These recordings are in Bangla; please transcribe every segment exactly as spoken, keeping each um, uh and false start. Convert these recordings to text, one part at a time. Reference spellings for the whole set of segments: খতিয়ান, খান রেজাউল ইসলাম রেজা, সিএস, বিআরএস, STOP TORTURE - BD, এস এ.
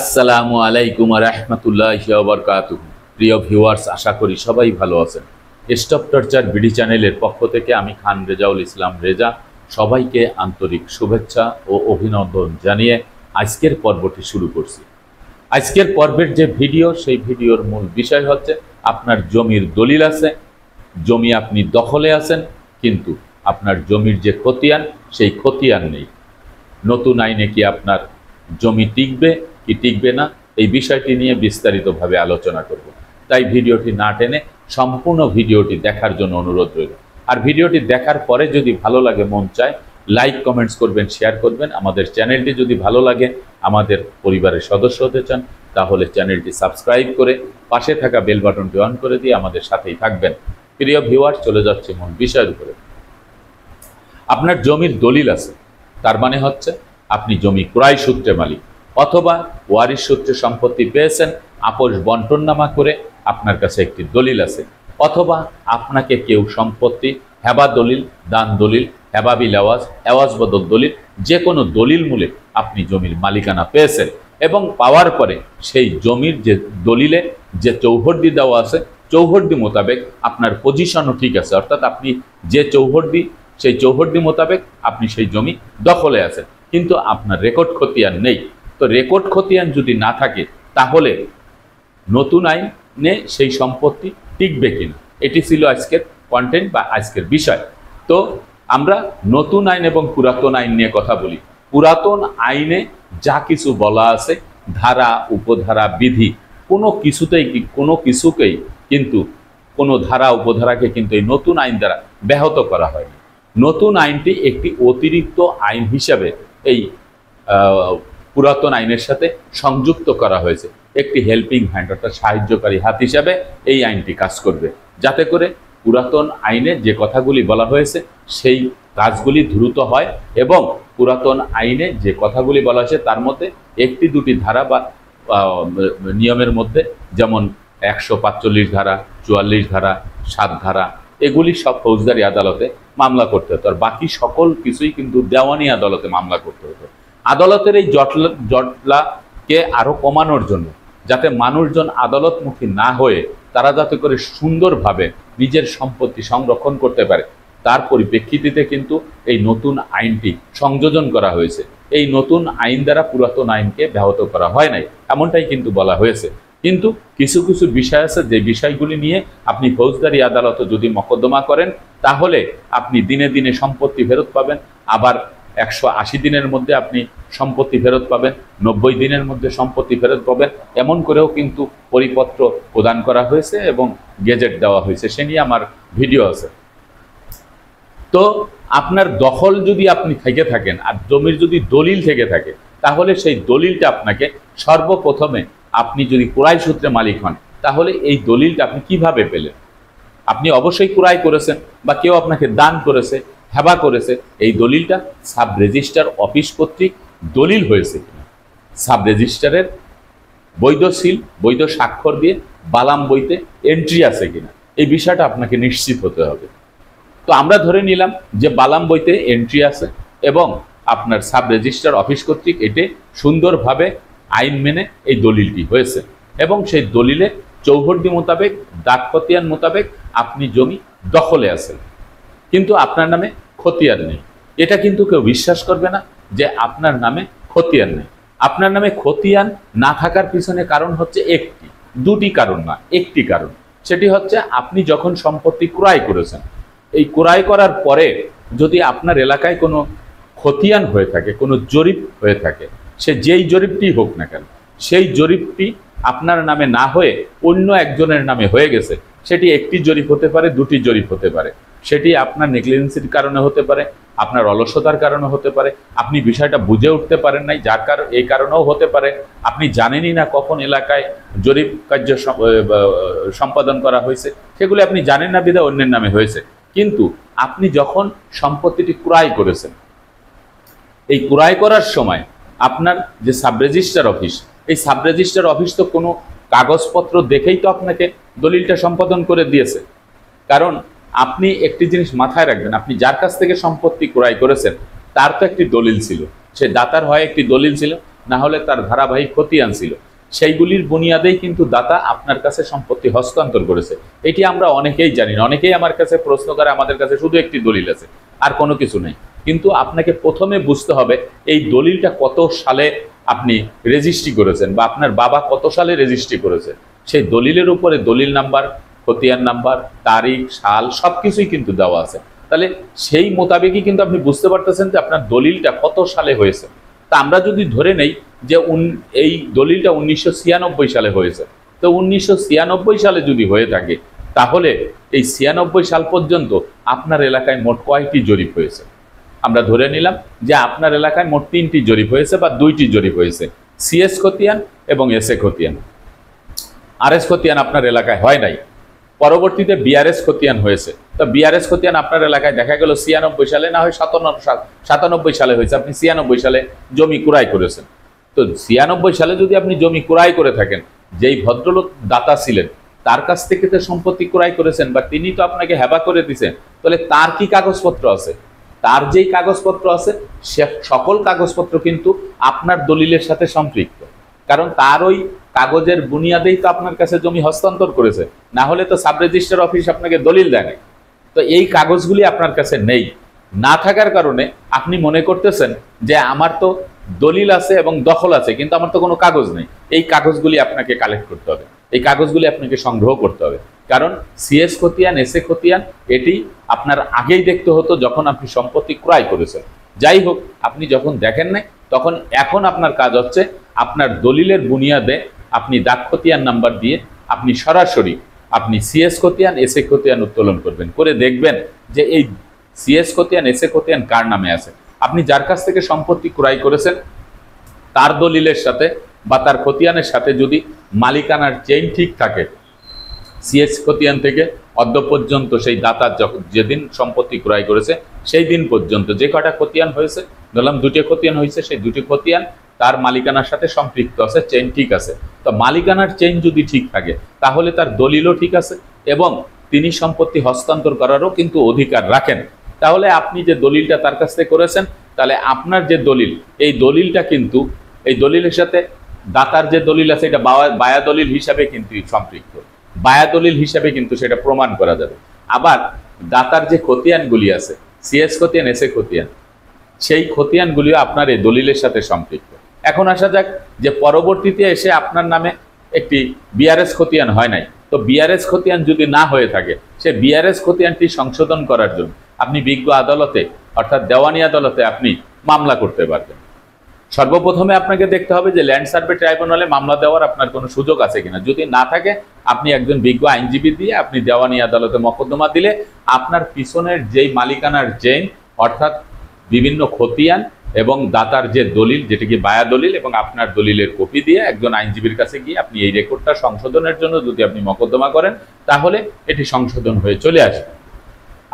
আসসালামু আলাইকুম ওয়া রাহমাতুল্লাহি ওয়া বারাকাতুহু। প্রিয় ভিউয়ার্স, আশা করি সবাই ভালো আছেন। স্টপ টর্চার বিডি চ্যানেলের পক্ষ থেকে আমি খান রেজাউল ইসলাম রেজা সবাইকে আন্তরিক শুভেচ্ছা ও অভিনন্দন জানিয়ে আজকের পর্বটি শুরু করছি। আজকের পর্বের যে ভিডিও, সেই ভিডিওর মূল বিষয় হচ্ছে আপনার জমির দলিল আছে, জমি আপনি দখলে আছেন, কিন্তু আপনার জমির যে খতিয়ান, সেই খতিয়ান নেই। নতুন আইনে কি আপনার জমি টিকবে কি টিকবে না, এই বিষয়টি নিয়ে বিস্তারিতভাবে আলোচনা করব। তাই ভিডিওটি না টেনে সম্পূর্ণ ভিডিওটি দেখার জন্য অনুরোধ রইল। আর ভিডিওটি দেখার পরে যদি ভালো লাগে, মন চায় লাইক কমেন্টস করবেন, শেয়ার করবেন। আমাদের চ্যানেলটি যদি ভালো লাগে, আমাদের পরিবারের সদস্য হতে চান, তাহলে চ্যানেলটি সাবস্ক্রাইব করে পাশে থাকা বেল বাটনটি অন করে দিয়ে আমাদের সাথেই থাকবেন। প্রিয় ভিউয়ার, চলে যাচ্ছে মূল বিষয়ের উপরে। আপনার জমির দলিল আছে, তার মানে হচ্ছে আপনি জমি ক্রয় সূত্রে মালিক, অথবা ওয়ারিশ সূত্রে সম্পত্তি পেয়েছেন, আপোষ বন্টননামা করে আপনার কাছে একটি দলিল আছে, অথবা আপনাকে কেউ সম্পত্তি হেবা দলিল, দান দলিল, হেবাবিল আওয়াজ, আওয়াজ বদল দলিল, যে কোনো দলিল মূলে আপনি জমির মালিকানা পেয়েছেন, এবং পাওয়ার পরে সেই জমির যে দলিলে যে চৌহদ্দি দেওয়া আছে, চৌহদ্দি মোতাবেক আপনার পজিশনও ঠিক আছে, অর্থাৎ আপনি যে চৌহদ্দি, সেই চৌহদ্দি মোতাবেক আপনি সেই জমি দখলে আছেন, কিন্তু আপনার রেকর্ড খতিয়ান নেই। তো রেকর্ড খতিয়ান যদি না থাকে, তাহলে নতুন আইনে সেই সম্পত্তি টিকবে কিনা, এটি ছিল আজকের কন্টেন্ট বা আজকের বিষয়। তো আমরা নতুন আইন এবং পুরাতন আইন নিয়ে কথা বলি। পুরাতন আইনে যা কিছু বলা আছে, ধারা, উপধারা, বিধি, কোনো কিছুতেই কোনো কিছুকেই কিন্তু কোনো ধারা উপধারাকে কিন্তু এই নতুন আইন দ্বারা ব্যাহত করা হয়নি। নতুন আইনটি একটি অতিরিক্ত আইন হিসাবে এই পুরাতন আইনের সাথে সংযুক্ত করা হয়েছে। একটি হেল্পিং হ্যান্ড, অর্থাৎ সাহায্যকারী হাত হিসাবে এই আইনটি কাজ করবে, যাতে করে পুরাতন আইনে যে কথাগুলি বলা হয়েছে, সেই কাজগুলি দ্রুত হয়, এবং পুরাতন আইনে যে কথাগুলি বলা হয়েছে, তার মধ্যে একটি দুটি ধারা বা নিয়মের মধ্যে, যেমন একশো পাঁচচল্লিশ ধারা, চুয়াল্লিশ ধারা, সাত ধারা, এগুলি সব ফৌজদারি আদালতে মামলা করতে হতো, আর বাকি সকল কিছুই কিন্তু দেওয়ানি আদালতে মামলা করতে হতো। আদালতের এই জটলা জটলাকে আরও কমানোর জন্য, যাতে মানুষজন আদালতমুখী না হয়ে তারা যাতে করে সুন্দরভাবে নিজের সম্পত্তি সংরক্ষণ করতে পারে, তার পরিপ্রেক্ষিতে কিন্তু এই নতুন আইনটি সংযোজন করা হয়েছে। এই নতুন আইন দ্বারা পুরাতন আইনকে ব্যাহত করা হয় নাই, এমনটাই কিন্তু বলা হয়েছে। কিন্তু কিছু কিছু বিষয় আছে, যে বিষয়গুলি নিয়ে আপনি ফৌজদারি আদালতে যদি মোকদ্দমা করেন, তাহলে আপনি দিনে দিনে সম্পত্তি ফেরত পাবেন, আবার একশো আশি দিনের মধ্যে আপনি সম্পত্তি ফেরত পাবেন, নব্বই দিনের মধ্যে সম্পত্তি ফেরত পাবেন, এমন করেও কিন্তু পরিপত্র প্রদান করা হয়েছে এবং গেজেট দেওয়া হয়েছে, সে নিয়ে আমার ভিডিও আছে। তো আপনার দখল যদি আপনি থেকে থাকেন, আর জমির যদি দলিল থেকে থাকে, তাহলে সেই দলিলটা আপনাকে সর্বপ্রথমে, আপনি যদি ক্রয় সূত্রে মালিক হন, তাহলে এই দলিলটা আপনি কিভাবে পেলেন? আপনি অবশ্যই ক্রয় করেছেন, বা কেউ আপনাকে দান করেছে, হেবা করেছে, এই দলিলটা সাব রেজিস্ট্রার অফিস কর্তৃক দলিল হয়েছে কিনা, সাব রেজিস্ট্রারের বৈধ সিল, বৈধ স্বাক্ষর দিয়ে বালাম বইতে এন্ট্রি আছে কিনা, এই বিষয়টা আপনাকে নিশ্চিত হতে হবে। তো আমরা ধরে নিলাম যে বালাম বইতে এন্ট্রি আছে, এবং আপনার সাব রেজিস্ট্রার অফিস কর্তৃক এটি সুন্দরভাবে আইন মেনে এই দলিলটি হয়েছে, এবং সেই দলিলে চৌহদ্দি মোতাবেক, দাগ খতিয়ান মোতাবেক আপনি জমি দখলে আছেন, কিন্তু আপনার নামে খতিয়ান নেই। এটা কিন্তু কেউ বিশ্বাস করবে না যে আপনার নামে খতিয়ান নেই। আপনার নামে খতিয়ান না থাকার পিছনে কারণ হচ্ছে একটি, দুটি কারণ না, একটি কারণ। সেটি হচ্ছে আপনি যখন সম্পত্তি ক্রয় করেছেন, এই ক্রয় করার পরে যদি আপনার এলাকায় কোনো খতিয়ান হয়ে থাকে, কোনো জরিপ হয়ে থাকে, সে যেই জরিপটি হোক না কেন, সেই জরিপটি আপনার নামে না হয়ে অন্য একজনের নামে হয়ে গেছে, সেটি একটি জরিপ হতে পারে, দুটি জরিপ হতে পারে, সেটি আপনার নেগলিজেন্সির কারণে হতে পারে, আপনার অলসতার কারণে হতে পারে, আপনি বিষয়টা বুঝে উঠতে পারেন নাই, যার কারণ এই কারণেও হতে পারে, আপনি জানেনই না কখন এলাকায় জরিপ কার্য সম্পাদন করা হয়েছে, সেগুলি আপনি জানেন না বিধায় অন্যের নামে হয়েছে। কিন্তু আপনি যখন সম্পত্তিটি ক্রয় করেছেন, এই ক্রয় করার সময় আপনার যে সাব রেজিস্ট্রার অফিস, এই সাব রেজিস্ট্রার অফিস তো কোনো কাগজপত্র দেখেই তো আপনাকে দলিলটা সম্পাদন করে দিয়েছে। কারণ আপনি একটি জিনিস মাথায় রাখবেন, আপনি যার কাছ থেকে সম্পত্তি ক্রয় করেছেন, তার তো একটি দলিল ছিল, সে দাতার হয় একটি দলিল ছিল, না হলে তার ধারাবাহিক খতিয়ান ছিল, সেইগুলির বুনিয়াদেই কিন্তু দাতা আপনার কাছে সম্পত্তি হস্তান্তর করেছে। এটি আমরা অনেকেই জানি না, অনেকেই আমার কাছে প্রশ্ন করে আমাদের কাছে শুধু একটি দলিল আছে আর কোনো কিছু নেই। কিন্তু আপনাকে প্রথমে বুঝতে হবে এই দলিলটা কত সালে আপনি রেজিস্ট্রি করেছেন বা আপনার বাবা কত সালে রেজিস্ট্রি করেছে। সেই দলিলের উপরে দলিল নাম্বার, খতিয়ান নাম্বার, তারিখ, সাল সব কিছুই কিন্তু দেওয়া আছে। তাহলে সেই মোতাবেকই কিন্তু আপনি বুঝতে পারতেছেন যে আপনার দলিলটা কত সালে হয়েছে। তা আমরা যদি ধরে নেই যে এই দলিলটা উনিশশো ছিয়ানব্বই সালে হয়েছে, তো উনিশশো ছিয়ানব্বই সালে যদি হয়ে থাকে তাহলে এই ছিয়ানব্বই সাল পর্যন্ত আপনার এলাকায় মোট কয়টি জরিপ হয়েছে? আমরা ধরে নিলাম যে আপনার এলাকায় মোট তিনটি জরিপ হয়েছে বা দুইটি জরিপ হয়েছে, সিএস খতিয়ান এবং এস এ খতিয়ান। আর এস খতিয়ান আপনার এলাকায় হয় নাই, পরবর্তীতে বিআরএস খতিয়ান হয়েছে। তো বিআরএস খতিয়ান আপনার এলাকায় দেখা গেল ছিয়ানব্বই সালে না হয় সাতানব্বই সালে হয়েছে, আপনি ছিয়ানব্বই সালে জমি ক্রয় করেছেন। তো ছিয়ানব্বই সালে যদি আপনি জমি ক্রয় করে থাকেন, যেই ভদ্রলোক দাতা ছিলেন তার কাছ থেকে তো সম্পত্তি ক্রয় করেছেন বা তিনি তো আপনাকে হেবা করে দিয়েছেন, তাহলে তার কি কাগজপত্র আছে? তার যেই কাগজপত্র আছে সে সকল কাগজপত্র কিন্তু আপনার দলিলের সাথে সম্পৃক্ত, কারণ তার ওই কাগজের বুনিয়াদেই তো আপনার কাছে জমি হস্তান্তর করেছে। না হলে তো সাব রেজিস্ট্রার অফিস আপনাকে দলিল দেয় না। তো এই কাগজগুলি আপনার কাছে নেই, না থাকার কারণে আপনি মনে করতেছেন যে আমার তো দলিল আছে এবং দখল আছে কিন্তু আমার তো কোনো কাগজ নেই। এই কাগজগুলি আপনাকে কালেক্ট করতে হবে, এই কাগজগুলি আপনাকে সংগ্রহ করতে হবে, কারণ সিএস খতিয়ান, এস এ খতিয়ান এটি আপনার আগেই দেখতে হতো যখন আপনি সম্পত্তি ক্রয় করেছেন। যাই হোক, আপনি যখন দেখেন নাই তখন এখন আপনার কাজ হচ্ছে আপনার দলিলের বুনিয়াদে আপনি দাগ খতিয়ান নাম্বার দিয়ে আপনি সরাসরি আপনি সিএস খতিয়ান, এস এ খতিয়ান উত্তোলন করবেন, করে দেখবেন যে এই সিএস খতিয়ান, এস এ খতিয়ান কার নামে আছে। আপনি যার কাছ থেকে সম্পত্তি ক্রয় করেছেন তার দলিলের সাথে বা তার খতিয়ানের সাথে যদি মালিকানার চেইন ঠিক থাকে, সিএস খতিয়ান থেকে অদ্য পর্যন্ত সেই দাতার যেদিন সম্পত্তি ক্রয় করেছে সেই দিন পর্যন্ত যে কটা খতিয়ান হয়েছে, ধরলাম দুটি খতিয়ান হয়েছে, সেই দুটি খতিয়ান তার মালিকানার সাথে সম্পৃক্ত আছে, চেইন ঠিক আছে। তো মালিকানার চেইন যদি ঠিক থাকে তাহলে তার দলিলও ঠিক আছে এবং তিনি সম্পত্তি হস্তান্তর করারও কিন্তু অধিকার রাখেন। তাহলে আপনি যে দলিলটা তার কাছ থেকে করেছেন, তাহলে আপনার যে দলিল, এই দলিলটা কিন্তু এই দলিলের সাথে দাতার যে দলিল আছে এটা বায়া দলিল হিসাবে কিন্তু সম্পৃক্ত, বায়া দলিল হিসাবে কিন্তু সেটা প্রমাণ করা যাবে। আবার দাতার যে খতিয়ানগুলি আছে, সিএস খতিয়ান, এস এ খতিয়ান, সেই খতিয়ানগুলিও আপনার এই দলিলের সাথে সম্পৃক্ত। এখন আসা যাক যে পরবর্তীতে এসে আপনার নামে একটি বিআরএস খতিয়ান হয় নাই, তো বিআরএস খতিয়ান যদি না হয়ে থাকে, সে বিআরএস খতিয়ানটি সংশোধন করার জন্য আপনি বিজ্ঞ আদালতে অর্থাৎ দেওয়ানি আদালতে আপনি মামলা করতে পারবেন। সর্বপ্রথমে আপনাকে দেখতে হবে যে ল্যান্ড সার্ভে ট্রাইব্যুনালে মামলা দেওয়ার আপনার কোনো সুযোগ আছে কিনা। যদি না থাকে, আপনি একজন বিজ্ঞ আইনজীবী দিয়ে আপনি দেওয়ানি আদালতে মোকদ্দমা দিলে আপনার পিছনের যেই মালিকানার চেইন অর্থাৎ বিভিন্ন খতিয়ান এবং দাতার যে দলিল, যেটিকে বায়া দলিল, এবং আপনার দলিলের কপি দিয়ে একজন আইনজীবীর কাছে গিয়ে আপনি এই রেকর্ডটা সংশোধনের জন্য যদি আপনি মোকদ্দমা করেন তাহলে এটি সংশোধন হয়ে চলে আসবে।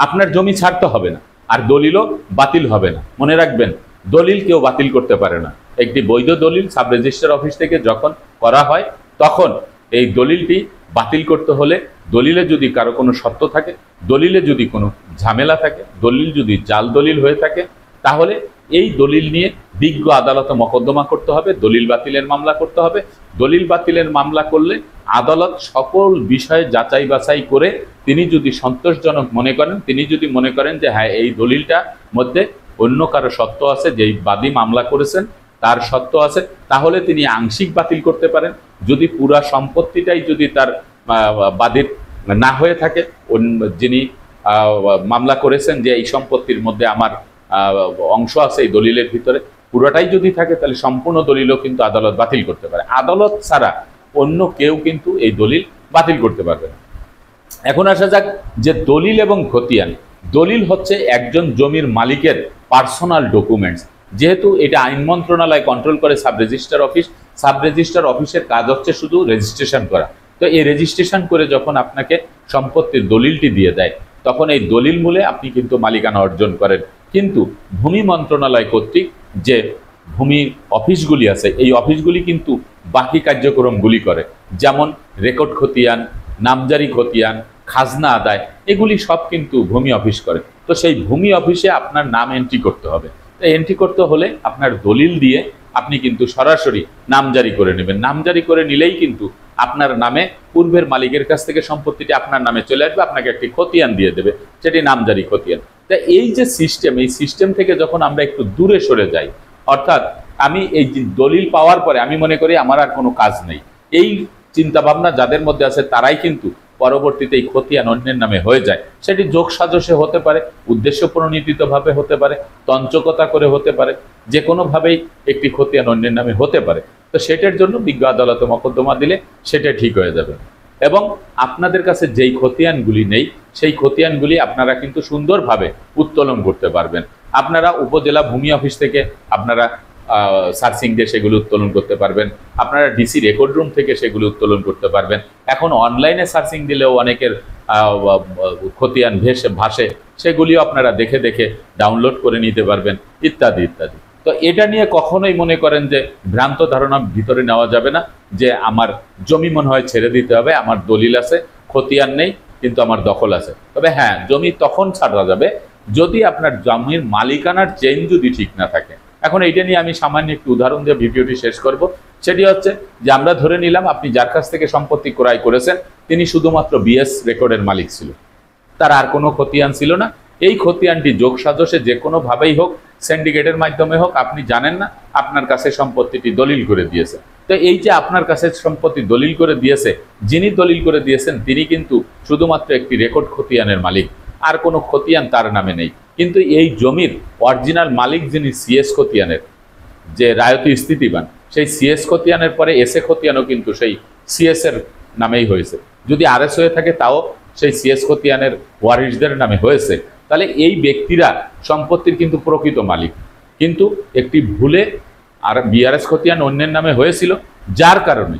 আপনার জমি ছাড়তে হবে না, আর দলিলও বাতিল হবে না। মনে রাখবেন, দলিল কেউ বাতিল করতে পারে না। একটি বৈধ দলিল সাব রেজিস্ট্রার অফিস থেকে যখন করা হয় তখন এই দলিলটি বাতিল করতে হলে দলিলে যদি কারো কোনো শর্ত থাকে, দলিলে যদি কোনো ঝামেলা থাকে, দলিল যদি জাল দলিল হয়ে থাকে, তাহলে এই দলিল নিয়ে বিজ্ঞ আদালতে মোকদ্দমা করতে হবে, দলিল বাতিলের মামলা করতে হবে। দলিল বাতিলের মামলা করলে আদালত সকল বিষয়ে যাচাই বাছাই করে তিনি যদি সন্তোষজনক মনে করেন, তিনি যদি মনে করেন যে হ্যাঁ এই দলিলটা মধ্যে অন্য কারো সত্য আছে, যেই বাদী মামলা করেছেন তার সত্য আছে, তাহলে তিনি আংশিক বাতিল করতে পারেন। যদি পুরা সম্পত্তিটাই যদি তার বাদীর না হয়ে থাকে, যিনি মামলা করেছেন যে এই সম্পত্তির মধ্যে আমার অংশ আছে এই দলিলের ভিতরে, পুরোটাই যদি থাকে তাহলে সম্পূর্ণ দলিলও কিন্তু আদালত বাতিল করতে পারে। আদালত ছাড়া অন্য কেউ কিন্তু এই দলিল বাতিল করতে পারবে না। এখন আসা যাক যে দলিল এবং খতিয়ান। দলিল হচ্ছে একজন জমির মালিকের পার্সোনাল ডকুমেন্টস। যেহেতু এটা আইন মন্ত্রণালয় কন্ট্রোল করে sub registrar office, sub registrar অফিসের কাজ হচ্ছে শুধু রেজিস্ট্রেশন করা। তো এই রেজিস্ট্রেশন করে যখন আপনাকে সম্পত্তির দলিলটি দিয়ে দেয় তখন এই দলিল মূলে আপনি কিন্তু মালিকানা অর্জন করেন। কিন্তু ভূমি মন্ত্রণালয় কর্তৃক যে ভূমি অফিসগুলি আছে, এই অফিসগুলি কিন্তু বাকি কার্যক্রমগুলি করে, যেমন রেকর্ড খতিয়ান, নামজারি খতিয়ান, খাজনা আদায়, এগুলি সব কিন্তু ভূমি অফিস করে। তো সেই ভূমি অফিসে আপনার নাম এন্ট্রি করতে হবে। তো এন্ট্রি করতে হলে আপনার দলিল দিয়ে আপনি কিন্তু সরাসরি নাম জারি করে নেবেন। নাম জারি করে নিলেই কিন্তু আপনার নামে পূর্বের মালিকের কাছ থেকে সম্পত্তিটি আপনার নামে চলে আসবে, আপনাকে একটি খতিয়ান দিয়ে দেবে, সেটি নামজারি খতিয়ান। তা এই যে সিস্টেম, এই সিস্টেম থেকে যখন আমরা একটু দূরে সরে যাই, অর্থাৎ আমি এই দলিল পাওয়ার পরে আমি মনে করি আমার আর কোনো কাজ নেই, এই চিন্তাভাবনা যাদের মধ্যে আছে তারাই কিন্তু পরবর্তীতে এই খতিয়ান অন্যের নামে হয়ে যায়। সেটি যোগ সাজসে হতে পারে, উদ্দেশ্য প্রণীতভাবে হতে পারে, তঞ্চকতা করে হতে পারে, যে কোনোভাবেই একটি খতিয়ান অন্যের নামে হতে পারে। তো সেটার জন্য বিজ্ঞ আদালতে মকদ্দমা দিলে সেটা ঠিক হয়ে যাবে। এবং আপনাদের কাছে যেই খতিয়ানগুলি নেই, সেই খতিয়ানগুলি আপনারা কিন্তু সুন্দরভাবে উত্তোলন করতে পারবেন। আপনারা উপজেলা ভূমি অফিস থেকে আপনারা সার্চিং দিয়ে সেগুলো উত্তোলন করতে পারবেন, আপনারা ডিসি রেকর্ড রুম থেকে সেগুলো উত্তোলন করতে পারবেন। এখন অনলাইনে সার্চিং দিলেও অনেকের খতিয়ান ভেসে ভাসে, সেগুলিও আপনারা দেখে দেখে ডাউনলোড করে নিতে পারবেন, ইত্যাদি ইত্যাদি। তো এটা নিয়ে কখনোই মনে করেন যে ভ্রান্ত ধারণা ভিতরে নেওয়া যাবে না যে আমার জমি মনে হয় ছেড়ে দিতে হবে, আমার দলিল আছে, খতিয়ান নেই কিন্তু আমার দখল আছে। তবে হ্যাঁ, জমি তখন ছাড়া যাবে যদি আপনার জমির মালিকানার চেইন যদি ঠিক না থাকে। এখন এইটা নিয়ে আমি সামান্য একটু উদাহরণ দিয়ে ভিডিওটি শেষ করব। সেটি হচ্ছে যে আমরা ধরে নিলাম আপনি যার কাছ থেকে সম্পত্তি ক্রয় করেছেন তিনি শুধুমাত্র বিএস রেকর্ডের মালিক ছিল, তার আর কোনো খতিয়ান ছিল না। এই খতিয়ানটি যোগসাজসে যে কোনোভাবেই হোক, সিন্ডিকেটের মাধ্যমে হোক, আপনি জানেন না, আপনার কাছে সম্পত্তিটি দলিল করে দিয়েছে। তো এই যে আপনার কাছে সম্পত্তি দলিল করে দিয়েছে, যিনি দলিল করে দিয়েছেন তিনি কিন্তু শুধুমাত্র একটি রেকর্ড খতিয়ানের মালিক, আর কোনো খতিয়ান তার নামে নেই। কিন্তু এই জমির অরিজিনাল মালিক যিনি সিএস খতিয়ানের যে রায়তি স্থিতিবান, সেই সিএস খতিয়ানের পরে এসএ খতিয়ানও কিন্তু সেই সিএসের নামেই হয়েছে। যদি আরএস হয়ে থাকে তাও সেই সিএস খতিয়ানের ওয়ারিশদের নামে হয়েছে। তাহলে এই ব্যক্তিরা সম্পত্তির কিন্তু প্রকৃত মালিক, কিন্তু একটি ভুলে আর বিআরএস খতিয়ান অন্যের নামে হয়েছিল, যার কারণে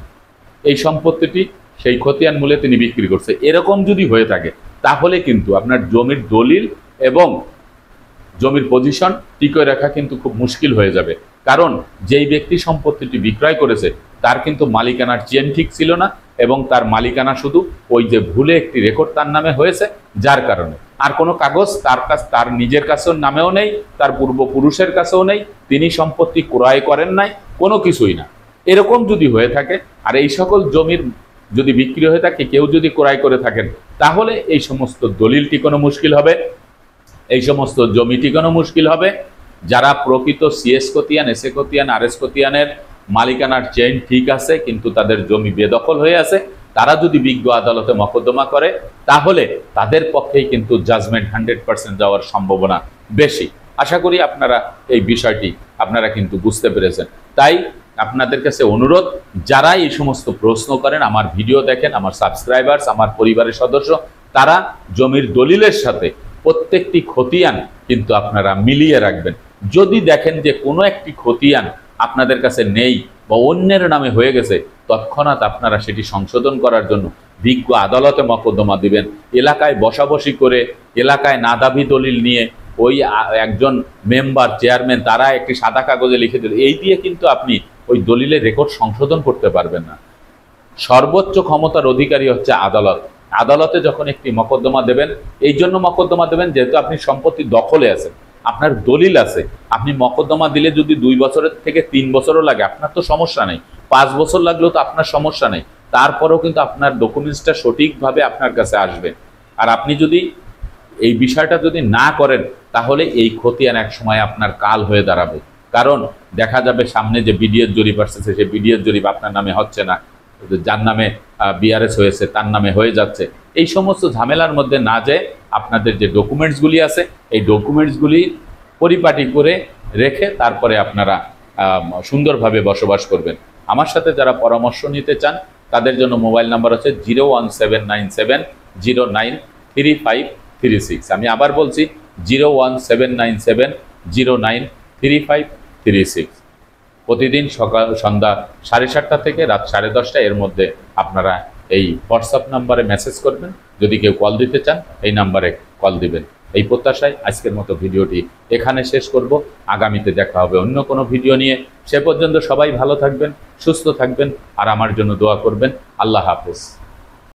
এই সম্পত্তিটি সেই খতিয়ান মূলে তিনি বিক্রি করছে। এরকম যদি হয়ে থাকে তাহলে কিন্তু আপনার জমির দলিল এবং জমির পজিশন টিকিয়ে রাখা কিন্তু খুব মুশকিল হয়ে যাবে, কারণ যেই ব্যক্তি সম্পত্তিটি বিক্রয় করেছে তার কিন্তু মালিকানার চেন ঠিক ছিল না, এবং তার মালিকানা শুধু ওই যে ভুলে একটি রেকর্ড তার নামে হয়েছে, যার কারণে আর কোনো কাগজ তার কাছ তার নিজের কাছেও নামেও নেই, তার পূর্বপুরুষের কাছেও নেই, তিনি সম্পত্তি ক্রয় করেন নাই, কোনো কিছুই না। এরকম যদি হয়ে থাকে, আর এই সকল জমির যদি বিক্রি হয়ে থাকে, কেউ যদি ক্রয় করে থাকেন, তাহলে এই সমস্ত দলিলটি কোনো মুশকিল হবে, এই সমস্ত জমিটি কোনো মুশকিল হবে। যারা প্রকৃত সিএস খতিয়ান, এসএ খতিয়ান, আরএস খতিয়ানের মালিকানার চেইন ঠিক আছে কিন্তু তাদের জমি বেদখল হয়ে আছে, তারা যদি বিজ্ঞ আদালতে মকদ্দমা করে তাহলে তাদের পক্ষেই কিন্তু জাজমেন্ট হান্ড্রেড পার্সেন্ট যাওয়ার সম্ভাবনা বেশি। আশা করি আপনারা এই বিষয়টি আপনারা কিন্তু বুঝতে পেরেছেন। তাই আপনাদের কাছে অনুরোধ, যারা এই সমস্ত প্রশ্ন করেন, আমার ভিডিও দেখেন, আমার সাবস্ক্রাইবার্স, আমার পরিবারের সদস্য, তারা জমির দলিলের সাথে প্রত্যেকটি খতিয়ান কিন্তু আপনারা মিলিয়ে রাখবেন। যদি দেখেন যে কোনো একটি খতিয়ান আপনাদের কাছে নেই বা অন্যের নামে হয়ে গেছে, তৎক্ষণাৎ আপনারা সেটি সংশোধন করার জন্য বিজ্ঞ আদালতে মকদ্দমা দিবেন। এলাকায় বসাবসি করে, এলাকায় নাদাবি দলিল নিয়ে ওই একজন মেম্বার, চেয়ারম্যান, তারা একটি সাদা কাগজে লিখে দিল, এই দিয়ে কিন্তু আপনি ওই দলিলের রেকর্ড সংশোধন করতে পারবেন না। সর্বোচ্চ ক্ষমতার অধিকারী হচ্ছে আদালত। আদালতে যখন একটি মকদ্দমা দেবেন, এই জন্য মকদ্দমা দেবেন যেহেতু আপনি সম্পত্তি দখলে আছেন, আপনার দলিল আছে। আপনি মকদ্দমা দিলে যদি দুই বছরের থেকে তিন বছরও লাগে আপনার তো সমস্যা নেই, পাঁচ বছর লাগলেও তো আপনার সমস্যা নেই, তারপরেও কিন্তু আপনার ডকুমেন্টসটা সঠিকভাবে আপনার কাছে আসবে। আর আপনি যদি এই বিষয়টা যদি না করেন তাহলে এই খতিয়ান এক সময় আপনার কাল হয়ে দাঁড়াবে, কারণ দেখা যাবে সামনে যে বিডিএর জরিপ আসতেছে, সেই বিডিএর জরিপ আপনার নামে হচ্ছে না, যার নামে বিআরএস হয়েছে তার নামে হয়ে যাচ্ছে। এই সমস্ত ঝামেলার মধ্যে না যেয়ে আপনাদের যে ডকুমেন্টসগুলি আছে এই ডকুমেন্টসগুলি পরিপাটি করে রেখে তারপরে আপনারা সুন্দরভাবে বসবাস করবেন। আমার সাথে যারা পরামর্শ নিতে চান তাদের জন্য মোবাইল নাম্বার হচ্ছে zero one seven nine seven zero nine three five three six আমি আবার বলছি zero one seven nine seven zero nine three five three six প্রতিদিন সকাল সন্ধ্যা সাড়ে সাতটা থেকে রাত সাড়ে দশটা এর মধ্যে আপনারা এই হোয়াটসঅ্যাপ নাম্বারে মেসেজ করবেন। যদি কেউ কল দিতে চান এই নাম্বারে কল দিবেন। এই প্রত্যাশায় আজকের মতো ভিডিওটি এখানে শেষ করব। আগামীতে দেখা হবে অন্য কোনো ভিডিও নিয়ে। সে পর্যন্ত সবাই ভালো থাকবেন, সুস্থ থাকবেন আর আমার জন্য দোয়া করবেন। আল্লাহ হাফেজ।